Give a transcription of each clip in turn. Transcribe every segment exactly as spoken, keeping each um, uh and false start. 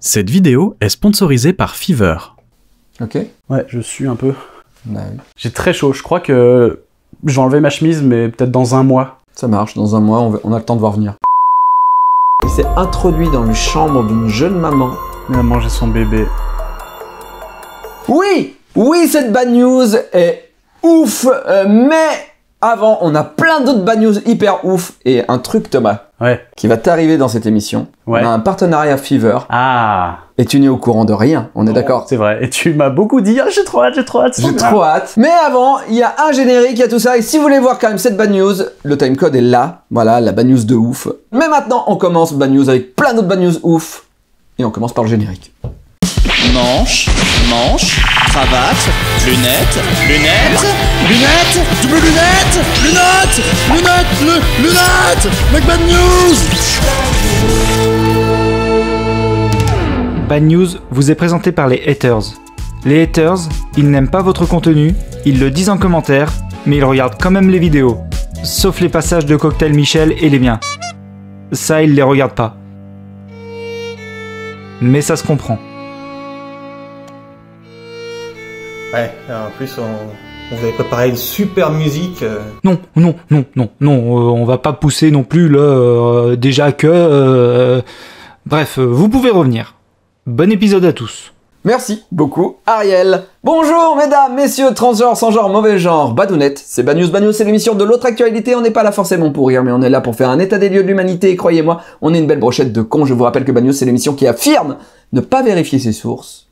Cette vidéo est sponsorisée par Fever. Ok. Ouais, je sue un peu. Bah oui. J'ai très chaud, je crois que je vais enlever ma chemise, mais peut-être dans un mois. Ça marche, dans un mois, on, va... on a le temps de voir venir. Il s'est introduit dans les chambres d'une jeune maman. Elle a mangé son bébé. Oui, oui, cette bad news est ouf, euh, mais avant, on a plein d'autres bad news hyper ouf et un truc, Thomas, ouais, qui va t'arriver dans cette émission. Ouais. On a un partenariat Fever. Ah. Et tu n'es au courant de rien, on est d'accord? C'est vrai, et tu m'as beaucoup dit, oh, j'ai trop hâte, j'ai trop hâte. J'ai trop hâte. Mais avant, il y a un générique, il y a tout ça, et si vous voulez voir quand même cette bad news, le timecode est là, voilà, la bad news de ouf. Mais maintenant, on commence bad news avec plein d'autres bad news ouf, et on commence par le générique. Manche, manche, cravate, lunettes, lunettes, lunettes, double lunettes, lunettes, lunettes, lunettes, lunettes, mec bad news. Bad news vous est présenté par les haters. Les haters, ils n'aiment pas votre contenu, ils le disent en commentaire, mais ils regardent quand même les vidéos. Sauf les passages de Cocktail Michel et les miens. Ça, ils les regardent pas. Mais ça se comprend. Ouais, en plus on, on vous avait préparé une super musique. Non, non, non, non, non, euh, on va pas pousser non plus là, euh, déjà que... Euh, bref, vous pouvez revenir. Bon épisode à tous. Merci beaucoup, Ariel. Bonjour, mesdames, messieurs, transgenres, sans genre, mauvais genre, badounette. C'est Bad News, Bad News, c'est l'émission de l'autre actualité. On n'est pas là forcément pour rire, mais on est là pour faire un état des lieux de l'humanité. Et croyez-moi, on est une belle brochette de cons. Je vous rappelle que Bad News, c'est l'émission qui affirme ne pas vérifier ses sources.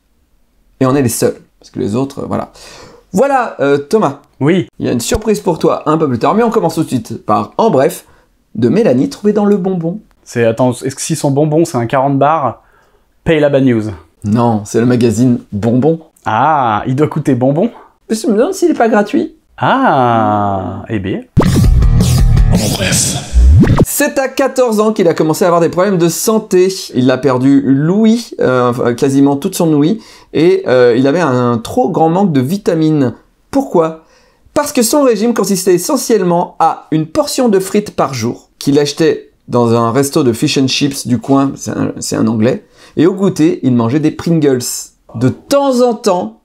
Et on est les seuls. Parce que les autres, euh, voilà. Voilà, euh, Thomas. Oui. Il y a une surprise pour toi un peu plus tard, mais on commence tout de suite par En Bref de Mélanie, trouvée dans le bonbon. C'est, attends, est-ce que si son bonbon c'est un quarante bars, paye la bad news? Non, c'est le magazine Bonbon. Ah, il doit coûter bonbon? Je me demande s'il n'est pas gratuit. Ah, eh bien. En Bref. C'est à quatorze ans qu'il a commencé à avoir des problèmes de santé. Il a perdu l'ouïe, euh, quasiment toute son ouïe, et euh, il avait un, un trop grand manque de vitamines. Pourquoi? Parce que son régime consistait essentiellement à une portion de frites par jour, qu'il achetait dans un resto de fish and chips du coin, c'est un, un anglais, et au goûter, il mangeait des Pringles. De temps en temps,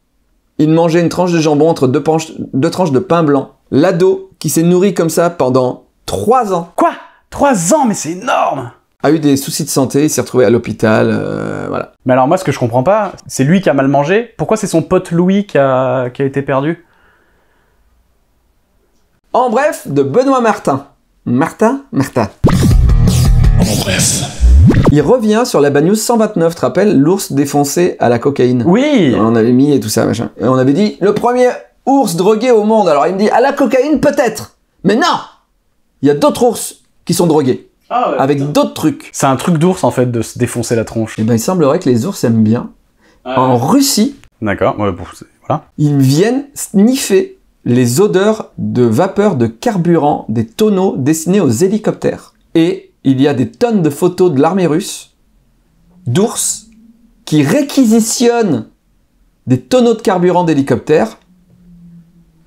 il mangeait une tranche de jambon entre deux, panches, deux tranches de pain blanc. L'ado, qui s'est nourri comme ça pendant trois ans. Quoi? trois ans, mais c'est énorme! A eu des soucis de santé, il s'est retrouvé à l'hôpital, euh, voilà. Mais alors moi, ce que je comprends pas, c'est lui qui a mal mangé. Pourquoi c'est son pote Louis qui a, qui a été perdu? En Bref, de Benoît Martin. Martin? Martin. En Bref. Il revient sur la bad news cent vingt-neuf, tu te rappelles, l'ours défoncé à la cocaïne. Oui! On avait mis et tout ça, machin. Et on avait dit, le premier ours drogué au monde. Alors il me dit, à la cocaïne, peut-être. Mais non! Il y a d'autres ours qui sont drogués, ah ouais, avec d'autres trucs. C'est un truc d'ours en fait de se défoncer la tronche. Et ben il semblerait que les ours aiment bien. Ah ouais. En Russie, d'accord, ouais, bon, voilà, ils viennent sniffer les odeurs de vapeur de carburant des tonneaux destinés aux hélicoptères. Et il y a des tonnes de photos de l'armée russe d'ours qui réquisitionnent des tonneaux de carburant d'hélicoptères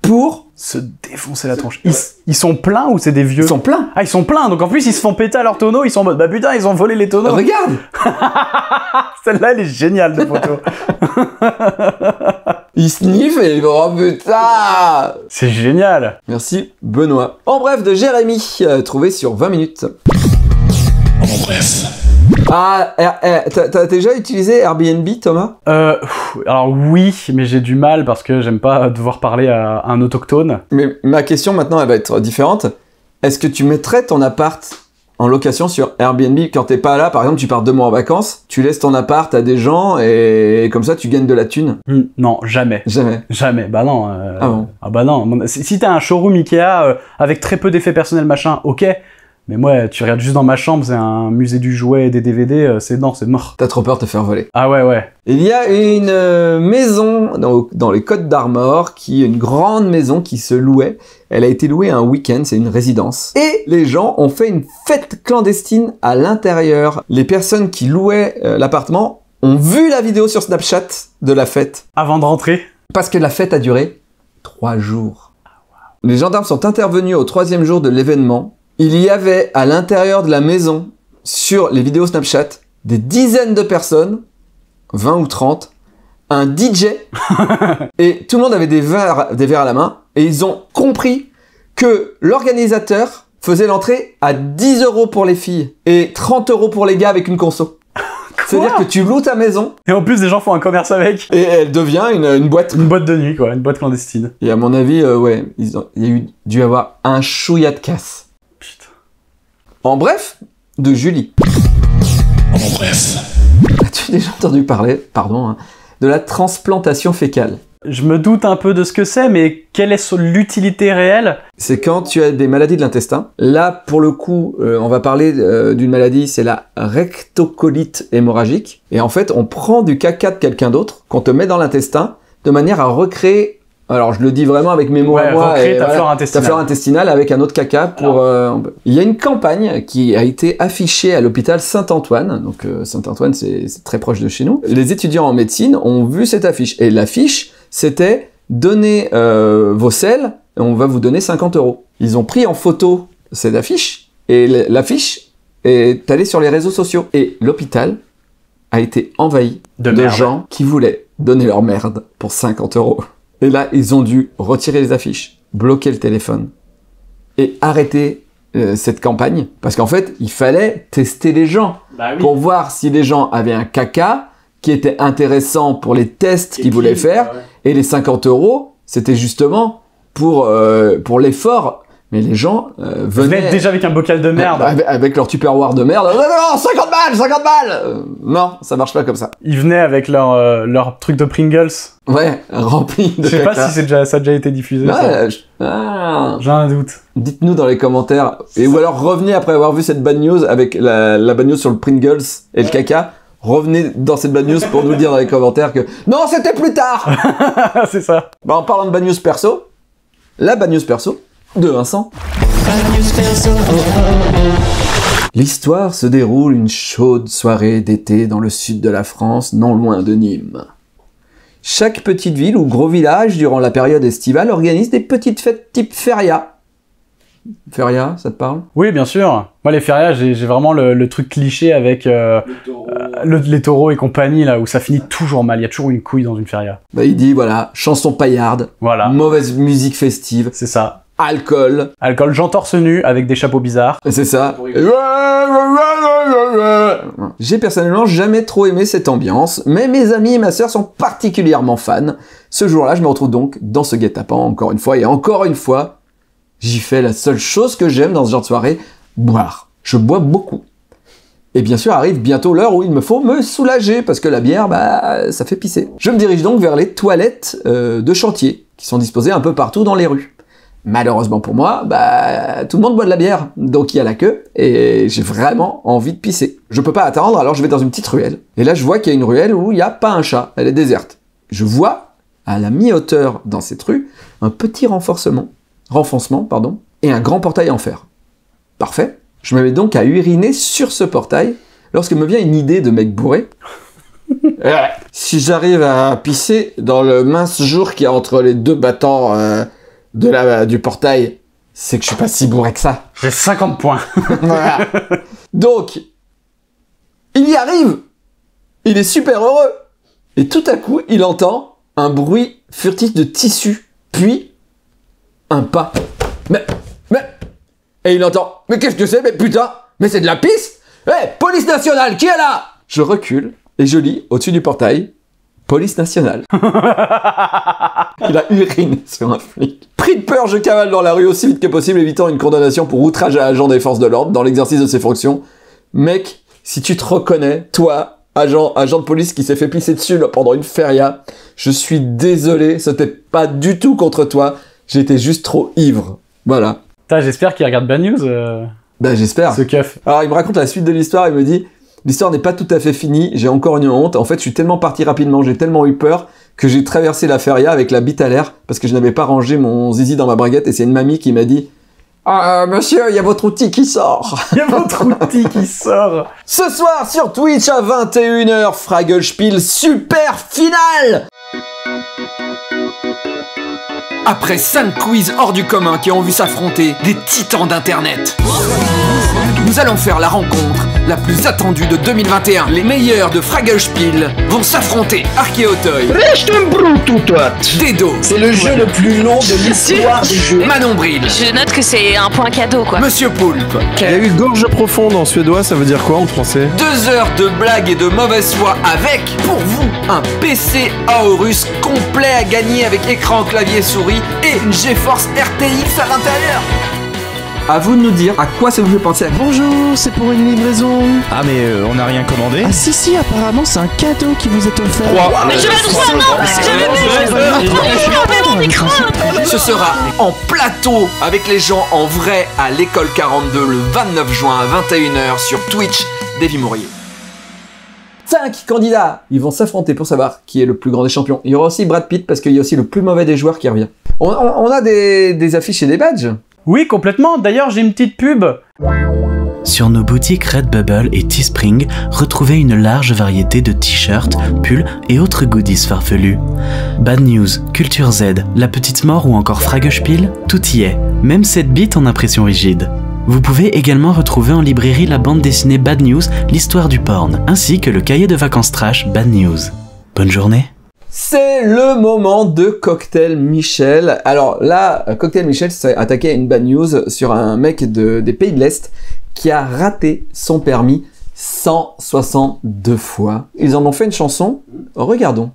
pour se défoncer la tronche. Ils, ils sont pleins ou c'est des vieux? Ils sont pleins. Ah, ils sont pleins, donc en plus ils se font péter à leurs tonneaux, ils sont en mode, bah putain, ils ont volé les tonneaux. Regarde. Celle-là, elle est géniale de photo. Ils sniffent et ils vont, oh putain. C'est génial. Merci, Benoît. En Bref, de Jérémy, euh, trouvé sur vingt minutes. En Bref. Ah, t'as déjà utilisé Airbnb, Thomas? Euh, alors oui, mais j'ai du mal parce que j'aime pas devoir parler à un autochtone. Mais ma question maintenant, elle va être différente. Est-ce que tu mettrais ton appart en location sur Airbnb quand t'es pas là? Par exemple, tu pars deux mois en vacances, tu laisses ton appart à des gens et comme ça, tu gagnes de la thune? Mmh, non, jamais. Jamais. Jamais. Bah non. Euh... Ah bon? Ah bah non. Si t'as un showroom Ikea euh, avec très peu d'effets personnels, machin, ok. Mais moi, tu regardes juste dans ma chambre, c'est un musée du jouet et des D V D, c'est non, c'est mort. T'as trop peur de te faire voler. Ah ouais, ouais. Il y a une maison dans, dans les Côtes d'Armor, qui est une grande maison qui se louait. Elle a été louée un week-end, c'est une résidence. Et les gens ont fait une fête clandestine à l'intérieur. Les personnes qui louaient euh, l'appartement ont vu la vidéo sur Snapchat de la fête. Avant de rentrer. Parce que la fête a duré trois jours. Ah, wow. Les gendarmes sont intervenus au troisième jour de l'événement. Il y avait à l'intérieur de la maison, sur les vidéos Snapchat, des dizaines de personnes vingt ou trente, un D J, et tout le monde avait des verres, des verres à la main, et ils ont compris que l'organisateur faisait l'entrée à dix euros pour les filles et trente euros pour les gars avec une conso. C'est-à-dire que tu loues ta maison. Et en plus, des gens font un commerce avec. Et elle devient une, une boîte. Une boîte de nuit, quoi. Une boîte clandestine. Et à mon avis, euh, ouais, ils ont, il y a eu, dû avoir un chouïa de casse. Putain. En bref, de Julie. En bref. As-tu déjà entendu parler, pardon, hein, de la transplantation fécale? Je me doute un peu de ce que c'est, mais quelle est l'utilité réelle? C'est quand tu as des maladies de l'intestin. Là, pour le coup, euh, on va parler euh, d'une maladie, c'est la rectocolite hémorragique. Et en fait, on prend du caca de quelqu'un d'autre, qu'on te met dans l'intestin, de manière à recréer, alors je le dis vraiment avec mes mots, ouais, à moi, recréer et, ta, voilà, flore intestinale. Ta flore intestinale avec un autre caca. Pour, euh, il y a une campagne qui a été affichée à l'hôpital Saint-Antoine. Donc euh, Saint-Antoine, c'est très proche de chez nous. Les étudiants en médecine ont vu cette affiche. Et l'affiche, c'était donnez euh, vos selles, et on va vous donner cinquante euros. Ils ont pris en photo cette affiche, et l'affiche est allée sur les réseaux sociaux. Et l'hôpital a été envahi de, de gens qui voulaient donner leur merde pour cinquante euros. Et là, ils ont dû retirer les affiches, bloquer le téléphone, et arrêter euh, cette campagne. Parce qu'en fait, il fallait tester les gens, bah oui, pour voir si les gens avaient un caca qui était intéressant pour les tests qu'ils voulaient faire. Ouais. Et les cinquante euros, c'était justement pour, euh, pour l'effort. Mais les gens euh, venaient... Venez déjà avec un bocal de merde. Euh, avec, avec leur tupperware de merde. Non, non, cinquante balles, cinquante balles euh, non, ça marche pas comme ça. Ils venaient avec leur, euh, leur truc de Pringles. Ouais, rempli de... Je sais pas si c'est déjà, ça a déjà été diffusé. Ouais, ça. Je... Ah. J'ai un doute. Dites-nous dans les commentaires. Et, ou alors revenez après avoir vu cette bad news avec la, la bad news sur le Pringles et le caca. Revenez dans cette bad news pour nous dire dans les commentaires que non, c'était plus tard. C'est ça. Bah, en parlant de bad news perso, la bad news perso de Vincent. L'histoire se déroule une chaude soirée d'été dans le sud de la France, non loin de Nîmes. Chaque petite ville ou gros village durant la période estivale organise des petites fêtes type feria. Feria, ça te parle? Oui, bien sûr. Moi, les ferias, j'ai vraiment le, le truc cliché avec euh, le taureau. Euh, le, les taureaux et compagnie, là, où ça finit toujours mal. Il y a toujours une couille dans une feria. Bah, il dit, voilà, chanson paillarde, voilà, mauvaise musique festive. C'est ça. Alcool. Alcool, gens torse nu avec des chapeaux bizarres. C'est ça. J'ai personnellement jamais trop aimé cette ambiance, mais mes amis et ma sœur sont particulièrement fans. Ce jour-là, je me retrouve donc dans ce guet-apens, encore une fois, et encore une fois, j'y fais la seule chose que j'aime dans ce genre de soirée, boire. Je bois beaucoup. Et bien sûr, arrive bientôt l'heure où il me faut me soulager, parce que la bière, bah, ça fait pisser. Je me dirige donc vers les toilettes euh, de chantier, qui sont disposées un peu partout dans les rues. Malheureusement pour moi, bah, tout le monde boit de la bière, donc il y a la queue, et j'ai vraiment envie de pisser. Je peux pas attendre, alors je vais dans une petite ruelle. Et là, je vois qu'il y a une ruelle où il n'y a pas un chat, elle est déserte. Je vois, à la mi-hauteur dans cette rue, un petit renforcement. renfoncement, pardon, et un grand portail en fer. Parfait. Je me mets donc à uriner sur ce portail lorsque me vient une idée de mec bourré. Si j'arrive à pisser dans le mince jour qui est entre les deux battants euh, de la, euh, du portail, c'est que je suis pas si bourré que ça. J'ai cinquante points. Voilà. Donc, il y arrive. Il est super heureux. Et tout à coup, il entend un bruit furtif de tissu, puis un pas. Mais, mais, et il entend, mais qu'est-ce que c'est, mais putain, mais c'est de la pisse. Eh, hey, police nationale, qui est là? Je recule et je lis au-dessus du portail, police nationale. Il a uriné sur un flic. Pris de peur, je cavale dans la rue aussi vite que possible, évitant une condamnation pour outrage à agent des forces de l'ordre dans l'exercice de ses fonctions. Mec, si tu te reconnais, toi, agent, agent de police qui s'est fait pisser dessus là, pendant une feria, je suis désolé, c'était pas du tout contre toi. J'étais juste trop ivre, voilà. Putain, j'espère qu'il regarde Bad News. Euh... Ben, j'espère. Ce keuf. Alors, il me raconte la suite de l'histoire, il me dit « L'histoire n'est pas tout à fait finie, j'ai encore une honte. En fait, je suis tellement parti rapidement, j'ai tellement eu peur que j'ai traversé la feria avec la bite à l'air parce que je n'avais pas rangé mon zizi dans ma braguette et c'est une mamie qui m'a dit « Ah, euh, monsieur, il y a votre outil qui sort !» Il y a votre outil qui sort. Ce soir, sur Twitch, à vingt et une heures, Fraggle Spiel super finale. Après cinq quiz hors du commun qui ont vu s'affronter des titans d'Internet, nous nous allons faire la rencontre la plus attendue de deux mille vingt et un. Les meilleurs de Fraggle Spiel vont s'affronter. Arkeo Toy. Dedo. C'est le jeu ouais. le plus long de l'histoire du jeu. Manombril. Je note que c'est un point cadeau quoi. Monsieur Poulpe. Okay. Il y a eu gorge profonde en suédois, ça veut dire quoi en français? Deux heures de blagues et de mauvaise foi avec, pour vous, un P C Aorus complet à gagner avec écran, clavier, souris et une GeForce R T X à l'intérieur. À vous de nous dire à quoi ça vous fait penser. Bonjour, c'est pour une livraison. Ah mais euh, on n'a rien commandé. Ah si si, apparemment c'est un cadeau qui vous est offert. trois. Mais je vais trois, non, je vais pas mon micro. Ce sera en plateau avec les gens en vrai à l'école quarante-deux le vingt-neuf juin à vingt et une heures sur Twitch, Davy Mourier. cinq candidats, ils vont s'affronter pour savoir qui est le plus grand des champions. Il y aura aussi Brad Pitt parce qu'il y a aussi le plus mauvais des joueurs qui revient. On, on, on a des, des affiches et des badges. Oui, complètement. D'ailleurs, j'ai une petite pub. Sur nos boutiques Redbubble et Teespring, retrouvez une large variété de t-shirts, pulls et autres goodies farfelus. Bad News, Culture Z, La Petite Mort ou encore Fraggle Spiel, tout y est. Même cette bite en impression rigide. Vous pouvez également retrouver en librairie la bande dessinée Bad News, l'histoire du porn, ainsi que le cahier de vacances trash Bad News. Bonne journée. C'est le moment de Cocktail Michel. Alors là, Cocktail Michel s'est attaqué à une bad news sur un mec de, des pays de l'Est qui a raté son permis cent soixante-deux fois. Ils en ont fait une chanson. Regardons.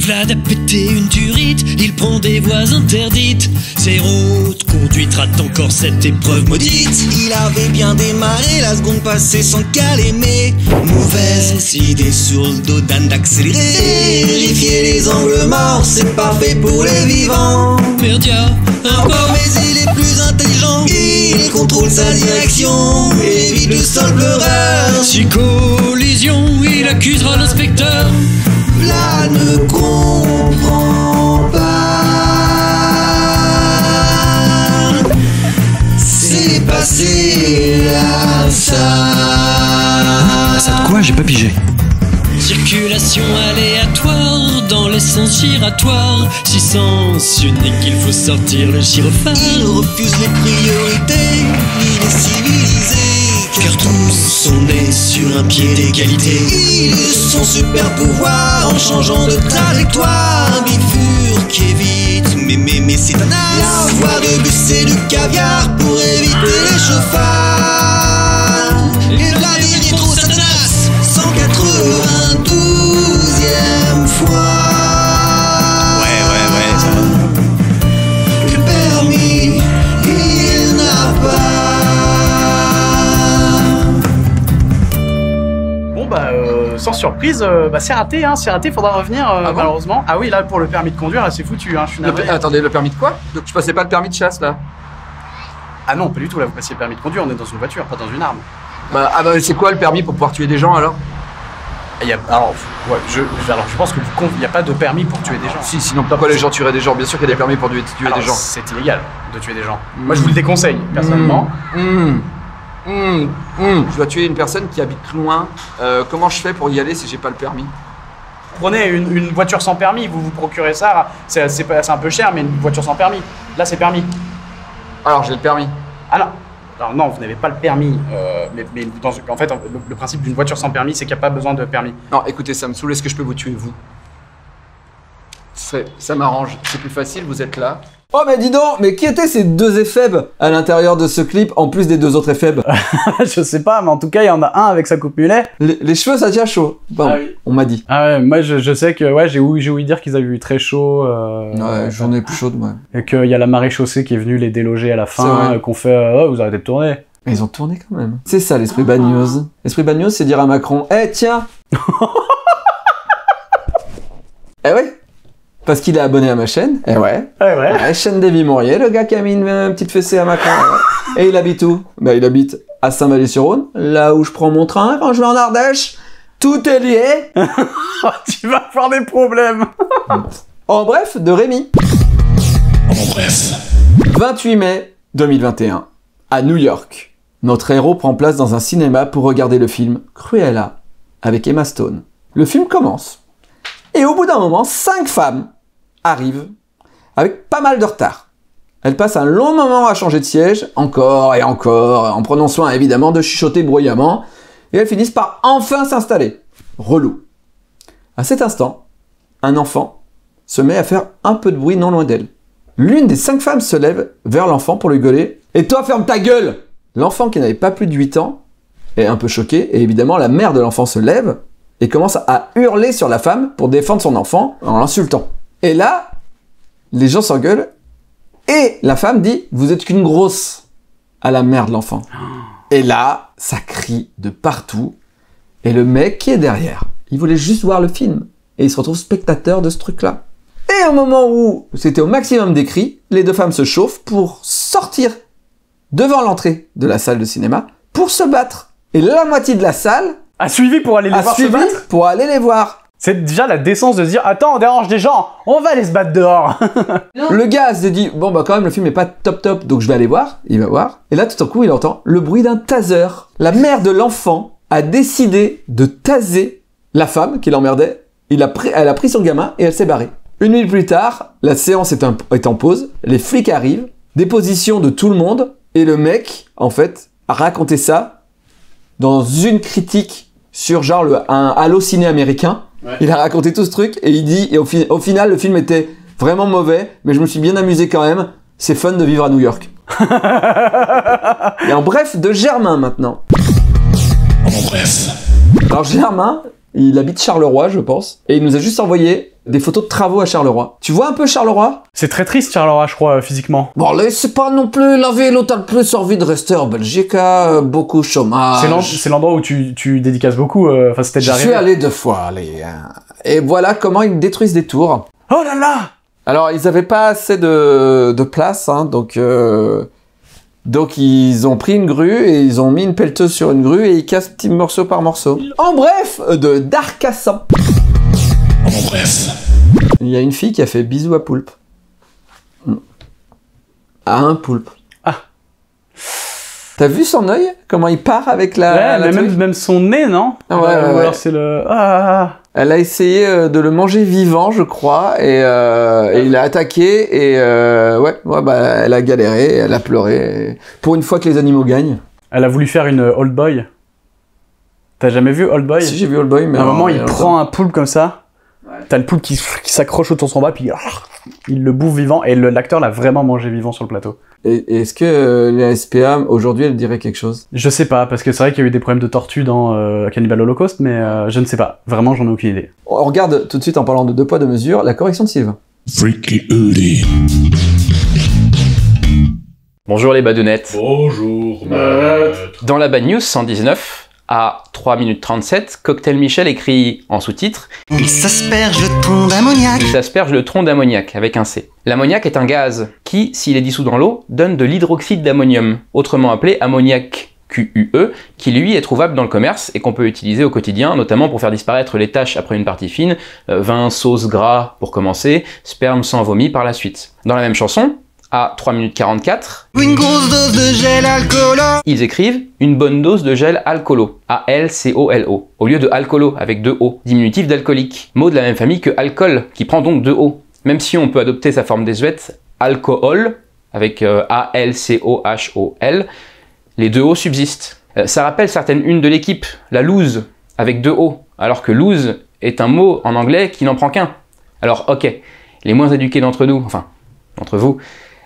Vlad a pété une durite, il prend des voies interdites. Ses routes conduites ratent encore cette épreuve maudite. Il avait bien démarré, la seconde passée sans caler, mais mauvaise idée sur le dos d'âne d'accélérer. Vérifier les angles morts, c'est parfait pour les vivants. Merdia, un port, mais il est plus intelligent. Il contrôle sa direction, évite le sol pleureur. Si collision, il accusera l'inspecteur. Vlad ne comprend pas. C'est passé à ça. Ça de quoi? J'ai pas pigé. Circulation aléatoire dans les sens giratoires. Si sens unique, il faut sortir le gyrophare. Il refuse les priorités, il est civilisé. Car tous on est sur un pied d'égalité. Il est son super pouvoir en changeant de trajectoire. Bifur qui évite, mais mais mais c'est un as. La voie de bus c'est du caviar pour éviter les chauffards. Et la ligne est trop satanas, cent quatre-vingt-douzième fois. Ouais ouais ouais ça va. Le permis il n'a pas. Bah, euh, sans surprise, euh, bah, c'est raté, hein, c'est raté, faudra revenir euh, ah bon malheureusement. Ah oui, là pour le permis de conduire, là c'est foutu, hein, je suis navré. Le Attendez, le permis de quoi? Donc je passais pas le permis de chasse là? Ah non, pas du tout, là vous passez le permis de conduire, on est dans une voiture, pas dans une arme. Bah, ah bah c'est quoi le permis pour pouvoir tuer des gens alors? Il y a, alors, ouais, je, alors, je pense que il n'y a pas de permis pour tuer des gens. Si, sinon pourquoi les gens tueraient des gens? Bien sûr qu'il y a des permis pour tuer, tuer alors, des gens. C'est illégal de tuer des gens. Mmh. Moi je vous le déconseille, personnellement. Mmh. Mmh. Mmh, mmh. Je dois tuer une personne qui habite loin. Euh, comment je fais pour y aller si j'ai pas le permis? Prenez une, une voiture sans permis, vous vous procurez ça. C'est un peu cher, mais une voiture sans permis. Là, c'est permis. Alors, j'ai le permis. Ah non, alors, non vous n'avez pas le permis. Euh, mais, mais dans, en fait, le, le principe d'une voiture sans permis, c'est qu'il n'y a pas besoin de permis. Non, écoutez, ça me saoule. Est-ce que je peux vous tuer, vous? Ça m'arrange. C'est plus facile, vous êtes là. Oh mais dis donc, mais qui étaient ces deux éphèbes à l'intérieur de ce clip, en plus des deux autres éphèbes? Je sais pas, mais en tout cas, il y en a un avec sa coupe mulet. Les, les cheveux, ça tient chaud. Bon, ah oui. On m'a dit. Ah ouais, moi je, je sais que ouais, j'ai ouï, j'ai ouï dire qu'ils avaient eu très chaud. Euh, ouais, euh, journée plus chaude, ouais. Et qu'il y a la marée chaussée qui est venue les déloger à la fin, qu'on fait euh, oh, vous arrêtez de tourner. Mais ils ont tourné quand même. C'est ça l'esprit ah. Bad News. L'esprit Bad News, c'est dire à Macron, eh hey, tiens. Eh ouais. Parce qu'il est abonné à ma chaîne, et eh ouais. Eh ouais. La chaîne Davy Mourier, le gars qui a mis une, une petite fessée à Macron. Ouais. Et il habite où? Bah, il habite à Saint-Vallier-sur-Rhône, là où je prends mon train quand je vais en Ardèche. Tout est lié. Tu vas avoir des problèmes. En bref, de Rémi. En bref. vingt-huit mai deux mille vingt et un, à New York, notre héros prend place dans un cinéma pour regarder le film Cruella, avec Emma Stone. Le film commence. Et au bout d'un moment, cinq femmes arrivent avec pas mal de retard. Elles passent un long moment à changer de siège, encore et encore, en prenant soin évidemment de chuchoter bruyamment, et elles finissent par enfin s'installer. Relou. À cet instant, un enfant se met à faire un peu de bruit non loin d'elle. L'une des cinq femmes se lève vers l'enfant pour lui gueuler « Et toi, ferme ta gueule !» L'enfant, qui n'avait pas plus de huit ans, est un peu choqué, et évidemment la mère de l'enfant se lève et commence à hurler sur la femme pour défendre son enfant en l'insultant. Et là, les gens s'engueulent et la femme dit « Vous êtes qu'une grosse !» à la mère de l'enfant. Et là, ça crie de partout. Et le mec qui est derrière, il voulait juste voir le film. Et il se retrouve spectateur de ce truc-là. Et au moment où c'était au maximum des cris, les deux femmes se chauffent pour sortir devant l'entrée de la salle de cinéma pour se battre. Et la moitié de la salle a suivi pour aller les voir se battre. pour aller les voir. C'est déjà la décence de se dire « Attends, on dérange des gens, on va aller se battre dehors !» Le gars se dit « Bon bah quand même, le film est pas top top, donc je vais aller voir. » Il va voir. Et là, tout d'un coup, il entend le bruit d'un taser. La mère de l'enfant a décidé de taser la femme qui l'emmerdait. Il a pris, elle a pris son gamin et elle s'est barrée. Une minute plus tard, la séance est, un, est en pause, les flics arrivent, déposition de tout le monde, et le mec, en fait, a raconté ça dans une critique sur genre le, un halluciné américain. Ouais. Il a raconté tout ce truc et il dit, et au, fi, au final, le film était vraiment mauvais, mais je me suis bien amusé quand même, c'est fun de vivre à New York. Et en bref, de Germain maintenant. En bref. Alors Germain, il habite Charleroi, je pense, et il nous a juste envoyé des photos de travaux à Charleroi. Tu vois un peu Charleroi? C'est très triste Charleroi, je crois, physiquement. Bon, là, c'est pas non plus la ville où t'as le plus envie de rester en Belgique, hein, beaucoup chômage. C'est l'endroit où tu, tu dédicaces beaucoup, enfin, euh, c'était déjà arrivé. Je suis allé deux fois, allez. Hein. Et voilà comment ils détruisent des tours. Oh là là! Alors, ils avaient pas assez de, de place, hein, donc... Euh... Donc ils ont pris une grue et ils ont mis une pelleteuse sur une grue et ils cassent petit morceau par morceau. En bref, de d'Arcassin. En bref. Il y a une fille qui a fait bisous à Poulpe. À un Poulpe. Ah. T'as vu son œil? Comment il part avec la... Ouais, la mais même, même son nez, non? Ah, ouais, euh, ouais, alors ouais. C'est le... Ah. Elle a essayé de le manger vivant, je crois, et, euh, et il a attaqué, et euh, ouais, ouais bah, elle a galéré, elle a pleuré. Et... Pour une fois que les animaux gagnent. Elle a voulu faire une Old Boy. T'as jamais vu Old Boy? Si, j'ai vu Old Boy, mais... À un moment, il prend un poulpe comme ça, ouais. T'as le poulpe qui, qui s'accroche autour de son bras, puis il le bouffe vivant, et l'acteur l'a vraiment mangé vivant sur le plateau. Est-ce que euh, la S P A, aujourd'hui, elle dirait quelque chose? Je sais pas, parce que c'est vrai qu'il y a eu des problèmes de tortue dans euh, Cannibal Holocaust, mais euh, je ne sais pas. Vraiment, j'en ai aucune idée. On regarde tout de suite, en parlant de deux poids, deux mesures, la correction de Sylvain. Bonjour les badounettes. Bonjour maître. Dans la BADNEWS cent dix-neuf, à trois minutes trente-sept, Cocktail Michel écrit en sous-titre « Il s'asperge le tronc d'ammoniac » Il s'asperge le tronc d'ammoniac, avec un C. L'ammoniac est un gaz qui, s'il est dissous dans l'eau, donne de l'hydroxyde d'ammonium, autrement appelé ammoniac Q U E, qui lui est trouvable dans le commerce et qu'on peut utiliser au quotidien, notamment pour faire disparaître les taches après une partie fine, euh, vin, sauce, gras pour commencer, sperme sans vomi par la suite. Dans la même chanson, à trois minutes quarante-quatre, une grosse dose de gel alcoolo. Ils écrivent une bonne dose de gel alcoolo, A L C O L O, au lieu de alcoolo avec deux O, diminutif d'alcoolique, mot de la même famille que alcool, qui prend donc deux O. Même si on peut adopter sa forme désuète, alcool, avec euh, A L C O H O L, les deux O subsistent. Euh, ça rappelle certaines unes de l'équipe, la loose, avec deux O, alors que loose est un mot en anglais qui n'en prend qu'un. Alors ok, les moins éduqués d'entre nous, enfin, d'entre vous,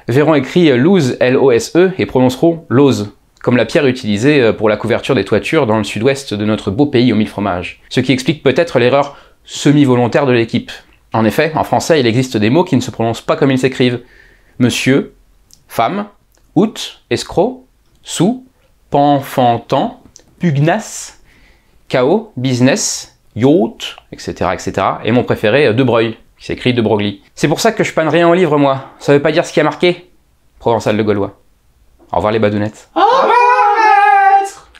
verront écrit lose, L O S E, et prononceront lose, comme la pierre utilisée pour la couverture des toitures dans le sud-ouest de notre beau pays aux mille fromages. Ce qui explique peut-être l'erreur semi-volontaire de l'équipe. En effet, en français, il existe des mots qui ne se prononcent pas comme ils s'écrivent. Monsieur, femme, out, escroc, sous, panfantan, pugnace, chaos, business, yacht, et cetera, et cetera. Et mon préféré, de Breuil, qui s'écrit de Broglie. C'est pour ça que je panne rien au livre, moi. Ça veut pas dire ce qui a marqué. Provençal de Gaulois. Au revoir les badounettes. Au revoir, maître.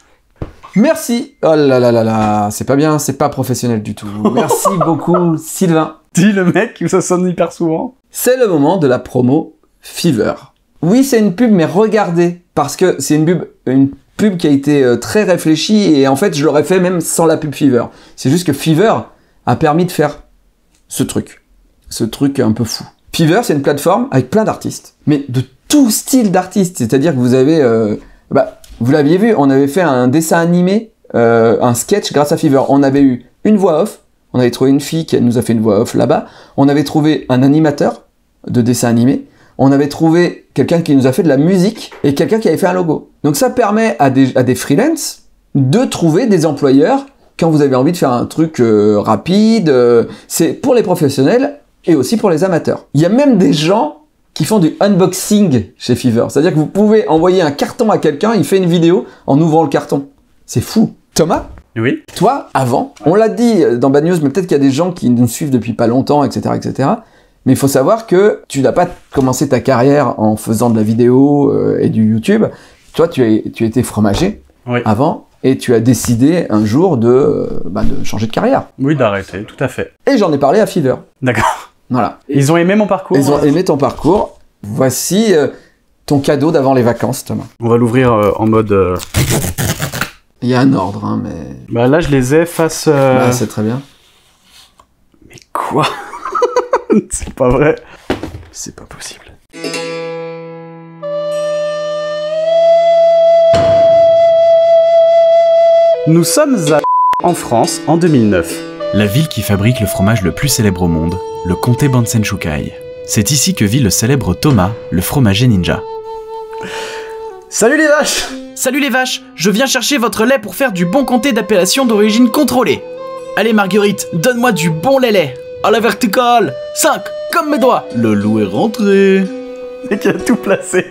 Merci. Oh là là là là, c'est pas bien, c'est pas professionnel du tout. Merci beaucoup, Sylvain. Dis le mec, qui ça sonne hyper souvent. C'est le moment de la promo Fever. Oui, c'est une pub, mais regardez, parce que c'est une pub, une pub qui a été très réfléchie, et en fait, je l'aurais fait même sans la pub Fever. C'est juste que Fever a permis de faire ce truc. Ce truc un peu fou. Fever, c'est une plateforme avec plein d'artistes, mais de tout style d'artistes. C'est-à-dire que vous avez... Euh, bah, vous l'aviez vu, on avait fait un dessin animé, euh, un sketch grâce à Fever. On avait eu une voix off, on avait trouvé une fille qui nous a fait une voix off là-bas, on avait trouvé un animateur de dessin animé, on avait trouvé quelqu'un qui nous a fait de la musique et quelqu'un qui avait fait un logo. Donc ça permet à des, à des freelances de trouver des employeurs quand vous avez envie de faire un truc euh, rapide. Euh, c'est pour les professionnels et aussi pour les amateurs. Il y a même des gens qui font du unboxing chez Fever. C'est-à-dire que vous pouvez envoyer un carton à quelqu'un, il fait une vidéo en ouvrant le carton. C'est fou. Thomas ? Oui. Toi, avant, on l'a dit dans Bad News, mais peut-être qu'il y a des gens qui nous suivent depuis pas longtemps, et cetera, et cetera. Mais il faut savoir que tu n'as pas commencé ta carrière en faisant de la vidéo euh, et du YouTube. Toi, tu, es, tu étais fromager oui. avant et tu as décidé un jour de, euh, bah, de changer de carrière. Oui, d'arrêter, tout à fait. Et j'en ai parlé à Fever. D'accord. Voilà. Ils ont aimé mon parcours. Ils ont aimé ton parcours. Voici euh, ton cadeau d'avant les vacances, Thomas. On va l'ouvrir euh, en mode... Euh... Il y a un ordre, hein, mais... Bah là, je les ai face... Euh... Ah, c'est très bien. Mais quoi? C'est pas vrai. C'est pas possible. Nous sommes à... en France, en deux mille neuf. La ville qui fabrique le fromage le plus célèbre au monde, le comté Bansenchukai. C'est ici que vit le célèbre Thomas, le fromager ninja. Salut les vaches! Salut les vaches! Je viens chercher votre lait pour faire du bon comté d'appellation d'origine contrôlée. Allez Marguerite, donne-moi du bon lait lait! À la verticale! cinq! Comme mes doigts! Le loup est rentré! Et qui a tout placé!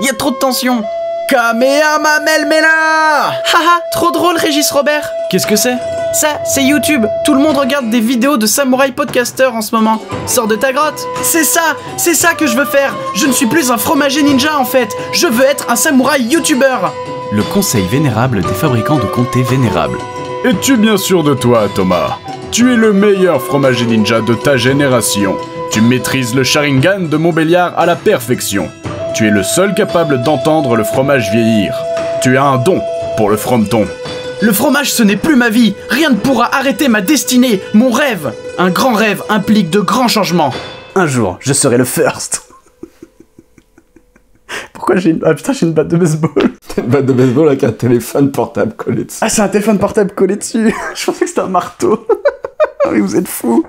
Il y a trop de tension! Kamea Mamel Mela! Haha! Trop drôle Régis Robert! Qu'est-ce que c'est? Ça, c'est YouTube. Tout le monde regarde des vidéos de samouraï podcasteurs en ce moment. Sors de ta grotte. C'est ça, c'est ça que je veux faire. Je ne suis plus un fromager ninja en fait. Je veux être un samouraï youtubeur. Le conseil vénérable des fabricants de comté vénérables. Es-tu bien sûr de toi, Thomas? Tu es le meilleur fromager ninja de ta génération. Tu maîtrises le Sharingan de Montbéliard à la perfection. Tu es le seul capable d'entendre le fromage vieillir. Tu as un don pour le frometon. Le fromage, ce n'est plus ma vie. Rien ne pourra arrêter ma destinée, mon rêve. Un grand rêve implique de grands changements. Un jour, je serai le first. Pourquoi j'ai une... Ah putain, j'ai une batte de baseball. T'as une batte de baseball avec un téléphone portable collé dessus. Ah, c'est un téléphone portable collé dessus. Je pensais que c'était un marteau. Mais vous êtes fous.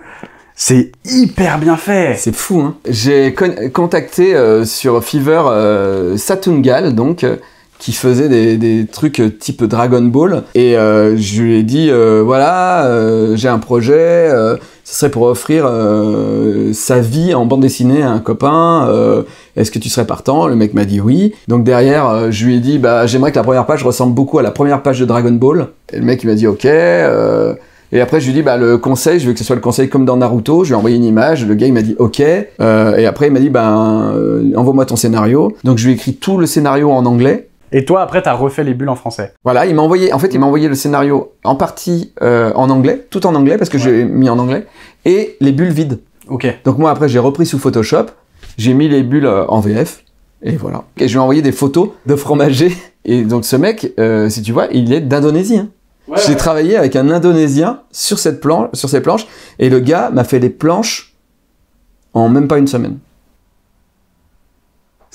C'est hyper bien fait. C'est fou, hein. J'ai con contacté euh, sur Fever euh, Satungal, donc... Euh... qui faisait des, des trucs type Dragon Ball. Et euh, je lui ai dit, euh, voilà, euh, j'ai un projet, euh, ce serait pour offrir euh, sa vie en bande dessinée à un copain. Euh, Est-ce que tu serais partant? Le mec m'a dit oui. Donc derrière, euh, je lui ai dit, bah, j'aimerais que la première page ressemble beaucoup à la première page de Dragon Ball. Et le mec, il m'a dit, ok. Euh, et après, je lui ai dit, bah, le conseil, je veux que ce soit le conseil comme dans Naruto. Je lui ai envoyé une image, le gars, il m'a dit, ok. Euh, et après, il m'a dit, bah, euh, envoie-moi ton scénario. Donc je lui ai écrit tout le scénario en anglais. Et toi, après, t'as refait les bulles en français. Voilà, il m'a envoyé... En fait, il m'a envoyé le scénario en partie euh, en anglais, tout en anglais, parce que ouais. j'ai mis en anglais, et les bulles vides. Ok. Donc moi, après, j'ai repris sous Photoshop, j'ai mis les bulles euh, en V F, et voilà. Et je lui ai envoyé des photos de fromagers. Et donc, ce mec, euh, si tu vois, il est d'Indonésie. Hein. Ouais, j'ai ouais. travaillé avec un Indonésien sur, cette planche, sur ces planches, et le gars m'a fait les planches en même pas une semaine.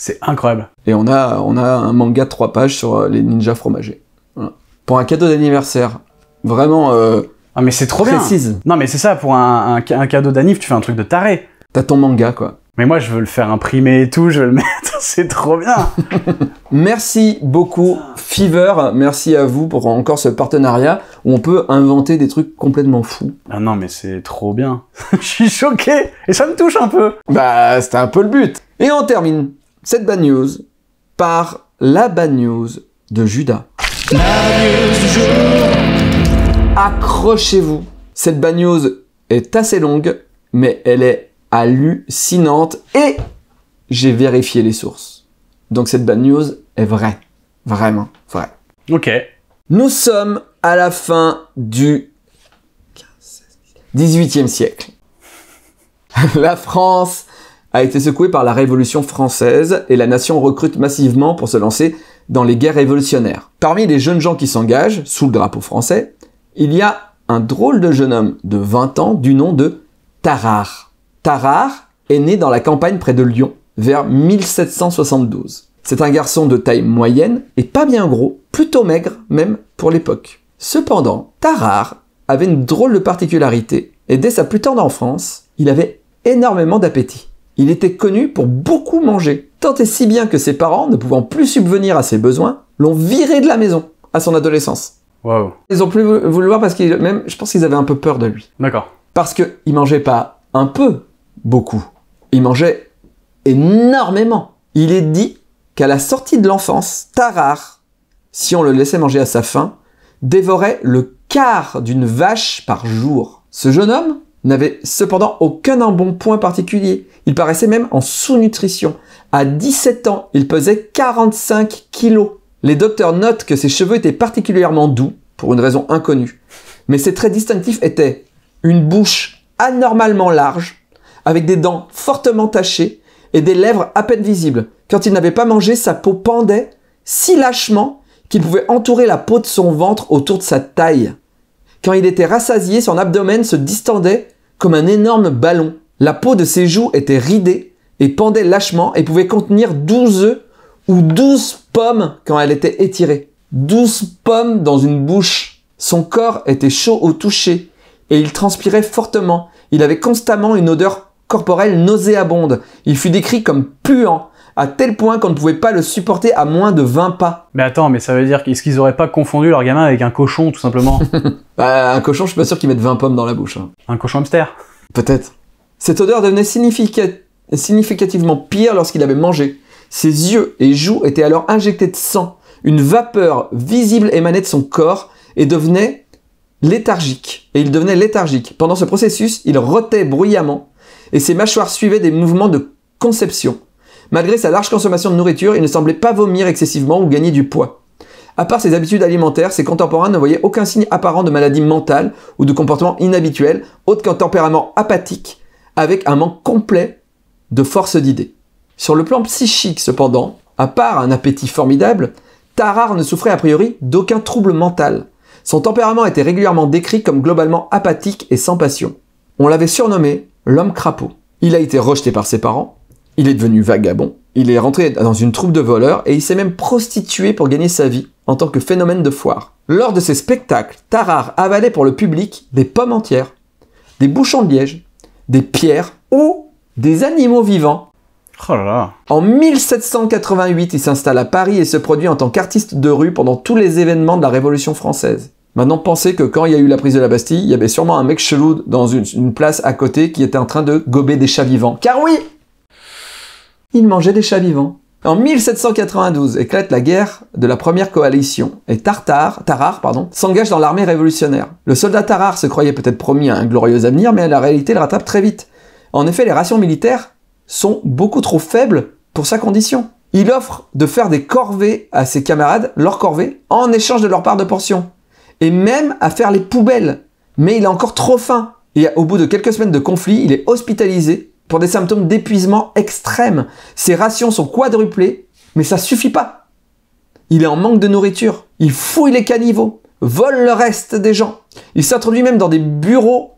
C'est incroyable. Et on a, on a un manga de trois pages sur les ninjas fromagers. Voilà. Pour un cadeau d'anniversaire, vraiment euh, ah mais c'est trop précise. Bien. Non mais c'est ça, pour un, un, un cadeau d'anniv, tu fais un truc de taré. T'as ton manga quoi. Mais moi je veux le faire imprimer et tout, je veux le mettre, c'est trop bien. Merci beaucoup Fever, merci à vous pour encore ce partenariat où on peut inventer des trucs complètement fous. Ah non mais c'est trop bien. Je suis choqué et ça me touche un peu. Bah c'était un peu le but. Et on termine cette bad news par la bad news de Judas. La news du jour. Accrochez-vous. Cette bad news est assez longue, mais elle est hallucinante et j'ai vérifié les sources. Donc cette bad news est vraie. Vraiment vraie. Ok. Nous sommes à la fin du dix-huitième siècle. La France a été secouée par la Révolution française et la nation recrute massivement pour se lancer dans les guerres révolutionnaires. Parmi les jeunes gens qui s'engagent, sous le drapeau français, il y a un drôle de jeune homme de vingt ans du nom de Tarare. Tarare est né dans la campagne près de Lyon, vers mille sept cent soixante-douze. C'est un garçon de taille moyenne et pas bien gros, plutôt maigre même pour l'époque. Cependant, Tarare avait une drôle de particularité et dès sa plus tendre enfance, il avait énormément d'appétit. Il était connu pour beaucoup manger, tant et si bien que ses parents, ne pouvant plus subvenir à ses besoins, l'ont viré de la maison à son adolescence. Wow. Ils ont plus voulu le voir parce qu'ils, même, je pense qu'ils avaient un peu peur de lui. D'accord. Parce qu'il mangeait pas un peu, beaucoup. Il mangeait énormément. Il est dit qu'à la sortie de l'enfance, Tarare, si on le laissait manger à sa faim, dévorait le quart d'une vache par jour. Ce jeune homme n'avait cependant aucun embonpoint particulier. Il paraissait même en sous-nutrition. À dix-sept ans, il pesait quarante-cinq kilos. Les docteurs notent que ses cheveux étaient particulièrement doux, pour une raison inconnue. Mais ses traits distinctifs étaient une bouche anormalement large, avec des dents fortement tachées et des lèvres à peine visibles. Quand il n'avait pas mangé, sa peau pendait si lâchement qu'il pouvait entourer la peau de son ventre autour de sa taille. Quand il était rassasié, son abdomen se distendait comme un énorme ballon. La peau de ses joues était ridée et pendait lâchement et pouvait contenir douze œufs ou douze pommes quand elle était étirée. douze pommes dans une bouche. Son corps était chaud au toucher et il transpirait fortement. Il avait constamment une odeur corporelle nauséabonde. Il fut décrit comme puant, à tel point qu'on ne pouvait pas le supporter à moins de vingt pas. Mais attends, mais ça veut dire qu'est-ce qu'ils auraient pas confondu leur gamin avec un cochon, tout simplement? Bah, un cochon, je suis pas sûr qu'ils mettent vingt pommes dans la bouche. Hein. Un cochon hamster? Peut-être. Cette odeur devenait significat- significativement pire lorsqu'il avait mangé. Ses yeux et joues étaient alors injectés de sang. Une vapeur visible émanait de son corps et devenait léthargique. Et il devenait léthargique. Pendant ce processus, il rotait bruyamment et ses mâchoires suivaient des mouvements de conception. Malgré sa large consommation de nourriture, il ne semblait pas vomir excessivement ou gagner du poids. À part ses habitudes alimentaires, ses contemporains ne voyaient aucun signe apparent de maladie mentale ou de comportement inhabituel, autre qu'un tempérament apathique, avec un manque complet de force d'idées. Sur le plan psychique, cependant, à part un appétit formidable, Tarare ne souffrait a priori d'aucun trouble mental. Son tempérament était régulièrement décrit comme globalement apathique et sans passion. On l'avait surnommé l'homme crapaud. Il a été rejeté par ses parents, il est devenu vagabond, il est rentré dans une troupe de voleurs et il s'est même prostitué pour gagner sa vie en tant que phénomène de foire. Lors de ses spectacles, Tarare avalait pour le public des pommes entières, des bouchons de liège, des pierres ou des animaux vivants. Oh là là. En mille sept cent quatre-vingt-huit, il s'installe à Paris et se produit en tant qu'artiste de rue pendant tous les événements de la Révolution française. Maintenant, pensez que quand il y a eu la prise de la Bastille, il y avait sûrement un mec chelou dans une, une place à côté qui était en train de gober des chats vivants. Car oui, il mangeait des chats vivants. En mille sept cent quatre-vingt-douze, éclate la guerre de la première coalition et Tarare, Tarare pardon, s'engage dans l'armée révolutionnaire. Le soldat Tarare se croyait peut-être promis à un glorieux avenir, mais la réalité le rattrape très vite. En effet, les rations militaires sont beaucoup trop faibles pour sa condition. Il offre de faire des corvées à ses camarades, leurs corvées, en échange de leur part de portion. Et même à faire les poubelles. Mais il a encore trop faim. Et au bout de quelques semaines de conflit, il est hospitalisé pour des symptômes d'épuisement extrême. Ses rations sont quadruplées, mais ça suffit pas. Il est en manque de nourriture. Il fouille les caniveaux, vole le reste des gens. Il s'introduit même dans des bureaux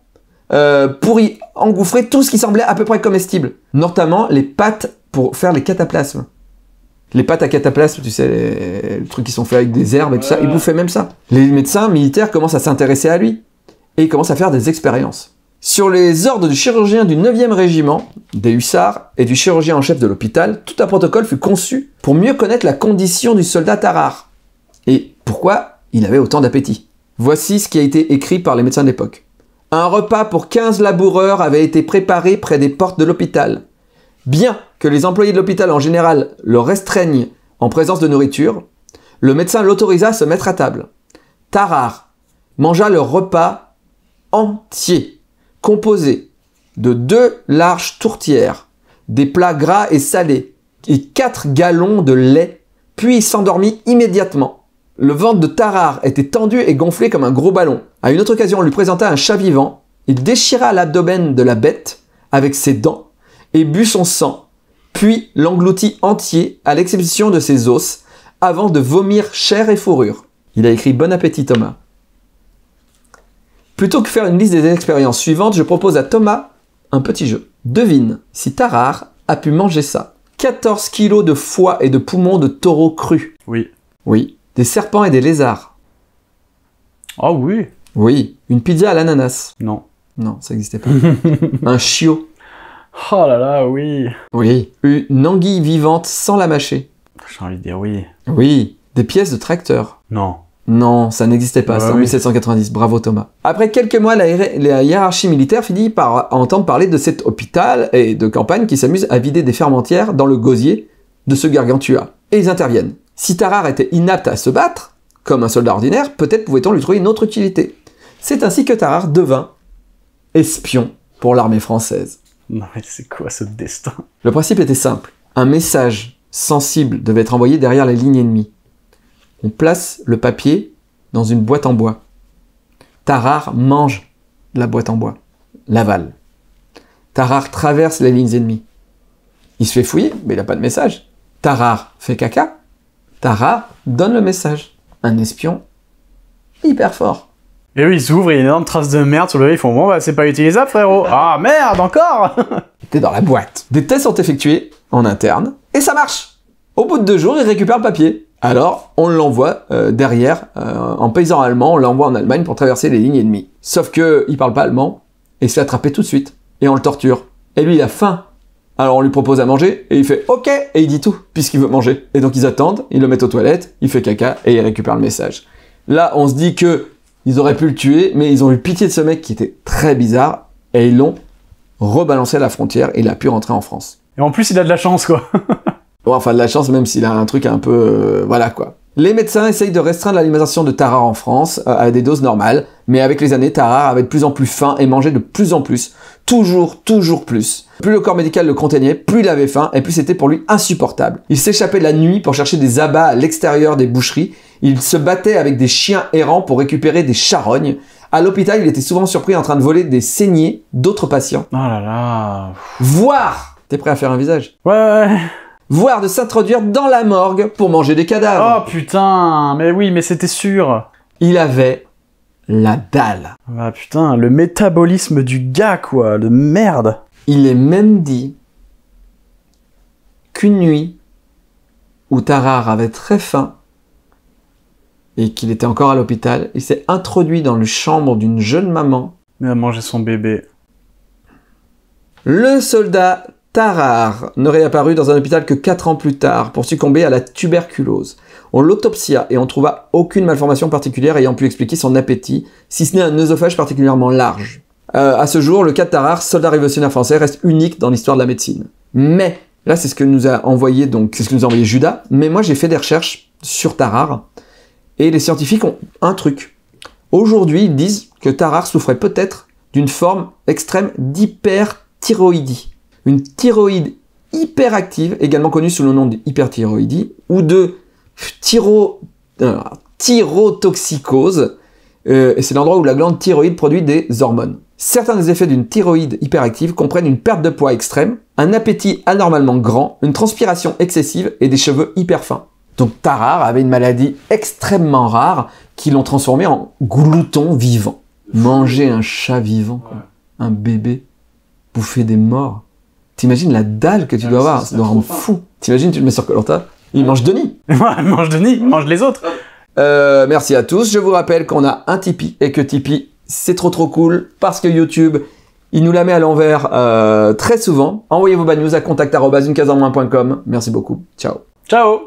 Euh, pour y engouffrer tout ce qui semblait à peu près comestible. Notamment les pâtes pour faire les cataplasmes. Les pâtes à cataplasmes, tu sais, les, les trucs qui sont faits avec des herbes et tout ça, il bouffait même ça. Les médecins militaires commencent à s'intéresser à lui et ils commencent à faire des expériences. Sur les ordres du chirurgien du neuvième régiment, des hussards et du chirurgien en chef de l'hôpital, tout un protocole fut conçu pour mieux connaître la condition du soldat Tarare et pourquoi il avait autant d'appétit. Voici ce qui a été écrit par les médecins de l'époque. Un repas pour quinze laboureurs avait été préparé près des portes de l'hôpital. Bien que les employés de l'hôpital en général le restreignent en présence de nourriture, le médecin l'autorisa à se mettre à table. Tarare mangea le repas entier, composé de deux larges tourtières, des plats gras et salés et quatre gallons de lait, puis il s'endormit immédiatement. Le ventre de Tarare était tendu et gonflé comme un gros ballon. À une autre occasion, on lui présenta un chat vivant. Il déchira l'abdomen de la bête avec ses dents et but son sang, puis l'engloutit entier à l'exception de ses os avant de vomir chair et fourrure. Il a écrit « Bon appétit, Thomas ». Plutôt que faire une liste des expériences suivantes, je propose à Thomas un petit jeu. Devine si Tarare a pu manger ça. quatorze kilos de foie et de poumons de taureau cru. Oui. Oui. Des serpents et des lézards. Ah oui. Oui. Une pizza à l'ananas. Non. Non, ça n'existait pas. Un chiot. Oh là là, oui. Oui. Une anguille vivante sans la mâcher. J'ai envie de dire oui. Oui. Des pièces de tracteur. Non. Non, ça n'existait pas, ouais, c'est en oui. mille sept cent quatre-vingt-dix. Bravo Thomas. Après quelques mois, la, la hiérarchie militaire finit par entendre parler de cet hôpital et de campagne qui s'amuse à vider des fermentières dans le gosier de ce gargantua. Et ils interviennent. Si Tarare était inapte à se battre, comme un soldat ordinaire, peut-être pouvait-on lui trouver une autre utilité. C'est ainsi que Tarare devint espion pour l'armée française. Non mais c'est quoi ce destin? Le principe était simple. Un message sensible devait être envoyé derrière les lignes ennemies. On place le papier dans une boîte en bois. Tarare mange la boîte en bois, l'avale. Tarare traverse les lignes ennemies. Il se fait fouiller, mais il n'a pas de message. Tarare fait caca. Tarare donne le message. Un espion hyper fort. Et oui, ils s'ouvrent, il y a une énorme trace de merde sur le lit. Ils font bon, bah c'est pas utilisable, frérot. Ah merde, encore. T'es dans la boîte. Des tests sont effectués en interne et ça marche. Au bout de deux jours, ils récupèrent le papier. Alors, on l'envoie euh, derrière, euh, en paysan allemand, on l'envoie en Allemagne pour traverser les lignes ennemies. Sauf que il parle pas allemand, et il se fait attraper tout de suite, et on le torture. Et lui, il a faim. Alors, on lui propose à manger, et il fait « Ok !» et il dit tout, puisqu'il veut manger. Et donc, ils attendent, ils le mettent aux toilettes, il fait caca, et il récupère le message. Là, on se dit que ils auraient pu le tuer, mais ils ont eu pitié de ce mec qui était très bizarre, et ils l'ont rebalancé à la frontière, et il a pu rentrer en France. Et en plus, il a de la chance, quoi. Bon, enfin de la chance, même s'il a un truc un peu... Euh, voilà, quoi. Les médecins essayent de restreindre l'alimentation de Tarare en France euh, à des doses normales, mais avec les années, Tarare avait de plus en plus faim et mangeait de plus en plus. Toujours, toujours plus. Plus le corps médical le contenait, plus il avait faim, et plus c'était pour lui insupportable. Il s'échappait la nuit pour chercher des abats à l'extérieur des boucheries. Il se battait avec des chiens errants pour récupérer des charognes. À l'hôpital, il était souvent surpris en train de voler des saignées d'autres patients. Oh là là... Voir. T'es prêt à faire un visage? Ouais, ouais. Voire de s'introduire dans la morgue pour manger des cadavres. Oh putain, mais oui, mais c'était sûr. Il avait la dalle. Ah putain, le métabolisme du gars, quoi, de merde. Il est même dit qu'une nuit où Tarare avait très faim et qu'il était encore à l'hôpital, il s'est introduit dans la chambre d'une jeune maman. Mais elle mangeait son bébé. Le soldat... Tarare ne réapparut dans un hôpital que quatre ans plus tard pour succomber à la tuberculose. On l'autopsia et on trouva aucune malformation particulière ayant pu expliquer son appétit, si ce n'est un œsophage particulièrement large. Euh, à ce jour, le cas de Tarare, soldat révolutionnaire français, reste unique dans l'histoire de la médecine. Mais, là c'est ce que nous a envoyé donc, c'est ce que nous a envoyé Judas, mais moi j'ai fait des recherches sur Tarare, et les scientifiques ont un truc. Aujourd'hui, ils disent que Tarare souffrait peut-être d'une forme extrême d'hyperthyroïdie. Une thyroïde hyperactive, également connue sous le nom d'hyperthyroïdie, ou de thyro... Alors, thyrotoxicose, euh, et c'est l'endroit où la glande thyroïde produit des hormones. Certains des effets d'une thyroïde hyperactive comprennent une perte de poids extrême, un appétit anormalement grand, une transpiration excessive et des cheveux hyper fins. Donc Tarare avait une maladie extrêmement rare qui l'ont transformé en glouton vivant. Manger un chat vivant, quoi. Un bébé, bouffer des morts. T'imagines la dalle que tu dois avoir, ça doit rendre fou. T'imagines, tu le mets sur Koh-Lanta, il mange Denis. Il mange Denis, il mange les autres. Euh, merci à tous, je vous rappelle qu'on a un Tipeee et que Tipeee, c'est trop trop cool parce que YouTube, il nous la met à l'envers euh, très souvent. Envoyez vos bad news à contact arobase une case en moins point com. Merci beaucoup, ciao. Ciao.